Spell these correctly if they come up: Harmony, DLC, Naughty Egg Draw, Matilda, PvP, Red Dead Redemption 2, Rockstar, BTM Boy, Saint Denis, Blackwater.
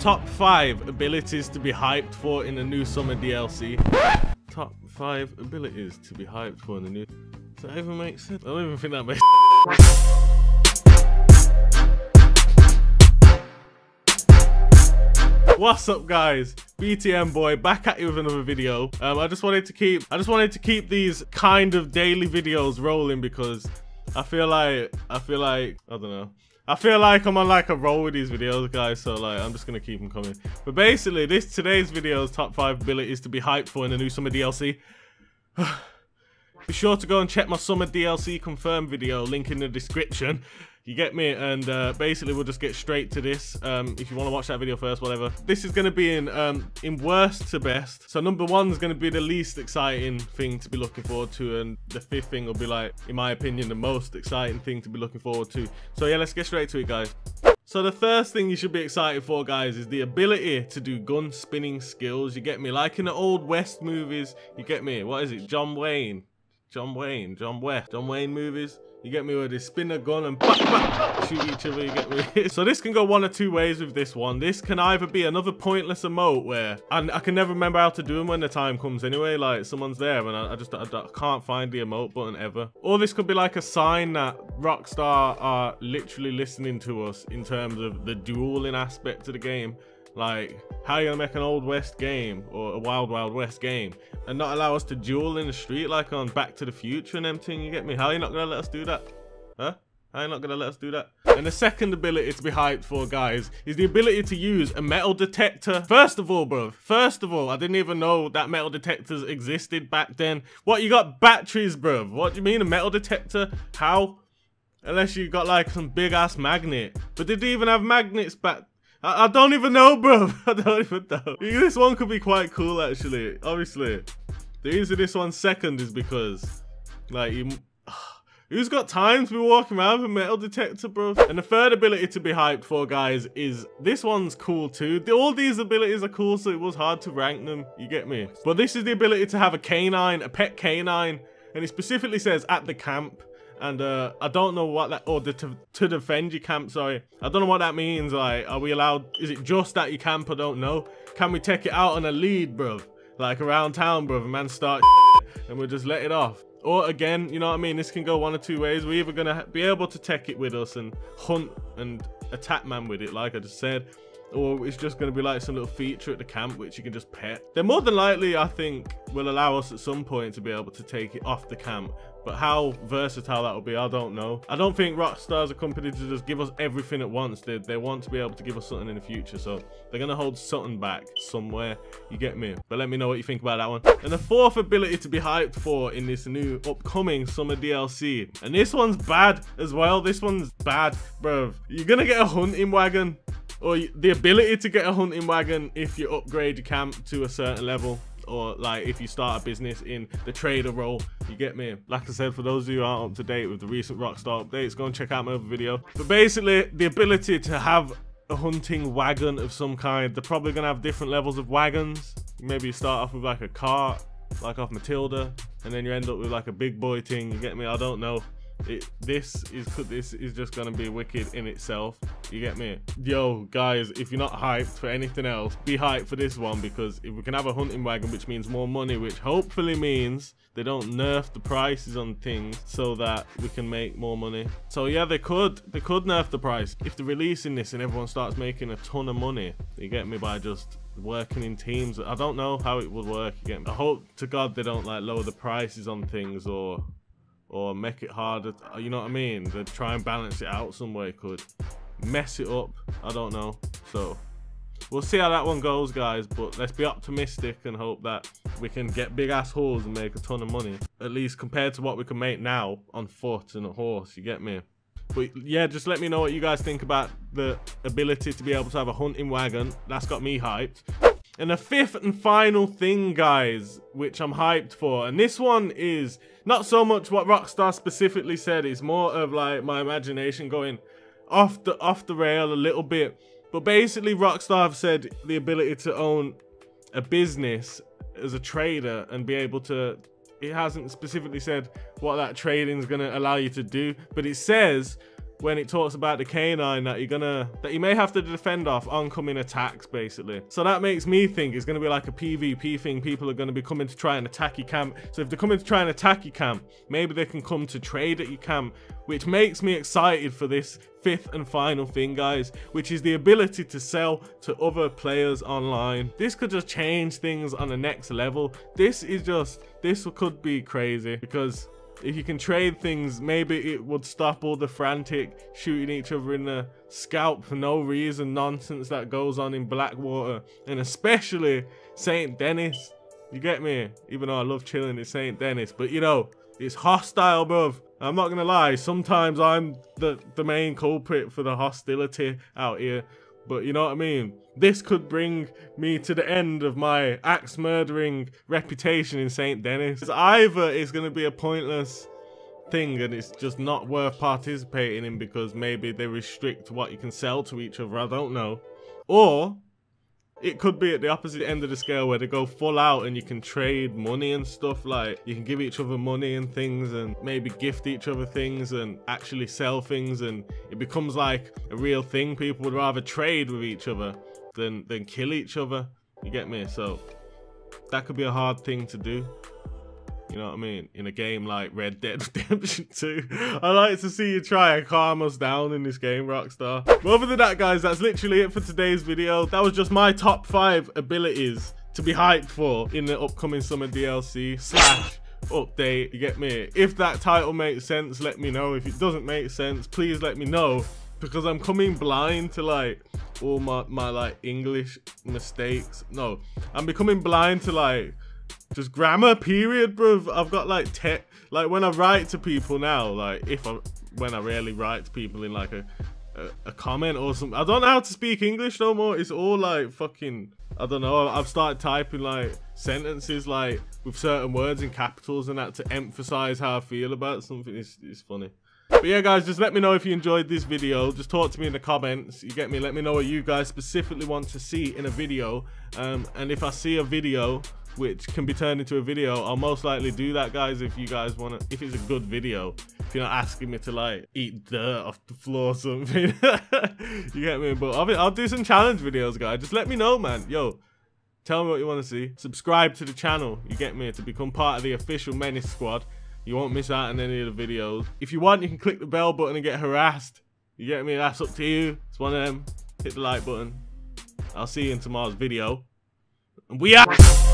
Top 5 abilities to be hyped for in the new summer DLC. Top 5 abilities to be hyped for in the new... Does that even make sense? I don't even think that makes sense. What's up, guys? BTM boy back at you with another video. I just wanted to keep these kind of daily videos rolling because I feel like I'm on like a roll with these videos, guys, so like I'm just gonna keep them coming. But basically today's video is top 5 abilities to be hyped for in the new summer DLC. Be sure to go and check my summer DLC confirmed video, link in the description. You get me? And basically we'll just get straight to this. If you want to watch that video first, whatever. This is going to be in worst to best. So number 1 is going to be the least exciting thing to be looking forward to, and the 5th thing will be, like, in my opinion, the most exciting thing to be looking forward to. So yeah, let's get straight to it, guys. So the first thing you should be excited for, guys, is the ability to do gun spinning skills. You get me? Like in the old West movies, you get me? What is it? John Wayne movies. You get me, where they spin a gun and back, back, shoot each other, you get me? So this can go one of two ways with this one. This can either be another pointless emote where, and I can never remember how to do them when the time comes anyway, like someone's there and I can't find the emote button ever. Or this could be like a sign that Rockstar are literally listening to us in terms of the dueling aspect of the game. Like, how are you gonna make an Old West game or a Wild Wild West game and not allow us to duel in the street like on Back to the Future and everything, you get me? How are you not gonna let us do that? Huh? How are you not gonna let us do that? And the second ability to be hyped for, guys, is the ability to use a metal detector. First of all, I didn't even know that metal detectors existed back then. What, you got batteries, bruv? What do you mean a metal detector? How? Unless you got like some big ass magnet. But did they even have magnets back? I don't even know, bro. I don't even know. This one could be quite cool, actually. Obviously, the reason this one's second is because, like, who's got time to be walking around with a metal detector, bro? And the third ability to be hyped for, guys, is this one's cool too. All these abilities are cool, so it was hard to rank them. You get me? But this is the ability to have a canine, a pet canine, and it specifically says at the camp. And I don't know what that, or to defend your camp, sorry. I don't know what that means. Like, are we allowed, is it just at your camp? I don't know. Can we take it out on a lead, bruv? Like around town, bruv, man, start and we'll just let it off. Or again, you know what I mean? This can go one of two ways. We're either gonna be able to take it with us and hunt and attack man with it, like I just said, or it's just gonna be like some little feature at the camp which you can just pet. They're more than likely, I think, will allow us at some point to be able to take it off the camp. But how versatile that will be, I don't know. I don't think Rockstar's a company to just give us everything at once. They want to be able to give us something in the future, so they're going to hold something back somewhere. You get me? But let me know what you think about that one. And the 4th ability to be hyped for in this new upcoming summer DLC. And this one's bad as well. This one's bad, bruv. You're going to get a hunting wagon. Or the ability to get a hunting wagon if you upgrade your camp to a certain level. Or like if you start a business in the trader role, you get me? Like I said, for those of you who aren't up to date with the recent Rockstar updates, go and check out my other video. But basically, the ability to have a hunting wagon of some kind. They're probably gonna have different levels of wagons. Maybe you start off with like a cart, like off Matilda, and then you end up with like a big boy thing, you get me? I don't know. This is just gonna be wicked in itself, you get me? Yo, guys, if you're not hyped for anything else, be hyped for this one, because if we can have a hunting wagon, which means more money, which hopefully means they don't nerf the prices on things so that we can make more money. So yeah, they could nerf the price if they're releasing this and everyone starts making a ton of money, you get me, by just working in teams. I don't know how it would work, you get me? I hope to God they don't like lower the prices on things or make it harder, you know what I mean? They'd try and balance it out some way, could mess it up, I don't know. So we'll see how that one goes, guys, but let's be optimistic and hope that we can get big ass hauls and make a ton of money, at least compared to what we can make now on foot and a horse, you get me? But yeah, just let me know what you guys think about the ability to be able to have a hunting wagon. That's got me hyped. And the 5th and final thing, guys, which I'm hyped for, and this one is not so much what Rockstar specifically said, it's more of like my imagination going off the rail a little bit. But basically Rockstar have said the ability to own a business as a trader and be able to, it hasn't specifically said what that trading is going to allow you to do, but it says when it talks about the canine that you may have to defend off oncoming attacks, basically. So that makes me think it's gonna be like a PvP thing. People are gonna be coming to try and attack your camp. So if they're coming to try and attack your camp, maybe they can come to trade at your camp, which makes me excited for this fifth and final thing, guys, which is the ability to sell to other players online. This could just change things on the next level. This could be crazy, because if you can trade things, maybe it would stop all the frantic shooting each other in the scalp for no reason nonsense that goes on in Blackwater, and especially Saint Denis. You get me? Even though I love chilling in Saint Denis, but you know, it's hostile, bruv. I'm not gonna lie, sometimes I'm the main culprit for the hostility out here, but you know what I mean? This could bring me to the end of my axe murdering reputation in Saint Denis. Either it's gonna be a pointless thing and it's just not worth participating in because maybe they restrict what you can sell to each other, I don't know. Or it could be at the opposite end of the scale where they go full out and you can trade money and stuff, like you can give each other money and things and maybe gift each other things and actually sell things, and it becomes like a real thing. People would rather trade with each other than kill each other, you get me? So that could be a hard thing to do, you know what I mean, in a game like Red Dead Redemption 2. I like to see you try and calm us down in this game, Rockstar. But other than that, guys, that's literally it for today's video. That was just my top 5 abilities to be hyped for in the upcoming summer DLC / update, you get me? If that title makes sense, let me know. If it doesn't make sense, please let me know, because I'm coming blind to like all my like English mistakes. No, I'm becoming blind to like just grammar, period, bruv. I've got like when I write to people now, like when I rarely write to people in like a comment or something, I don't know how to speak English no more. It's all like fucking, I don't know. I've started typing like sentences like with certain words in capitals and that to emphasize how I feel about something. It's funny. But yeah, guys, just let me know if you enjoyed this video. Just talk to me in the comments, you get me? Let me know what you guys specifically want to see in a video. And if I see a video which can be turned into a video, I'll most likely do that, guys, if you guys want to, if it's a good video. If you're not asking me to like eat dirt off the floor or something. You get me? But I'll do some challenge videos, guys. Just let me know, man. Yo, tell me what you want to see. Subscribe to the channel, you get me, to become part of the official Menace squad. You won't miss out on any of the videos. If you want, you can click the bell button and get harassed, you get me? That's up to you. It's one of them. Hit the like button. I'll see you in tomorrow's video. And we out.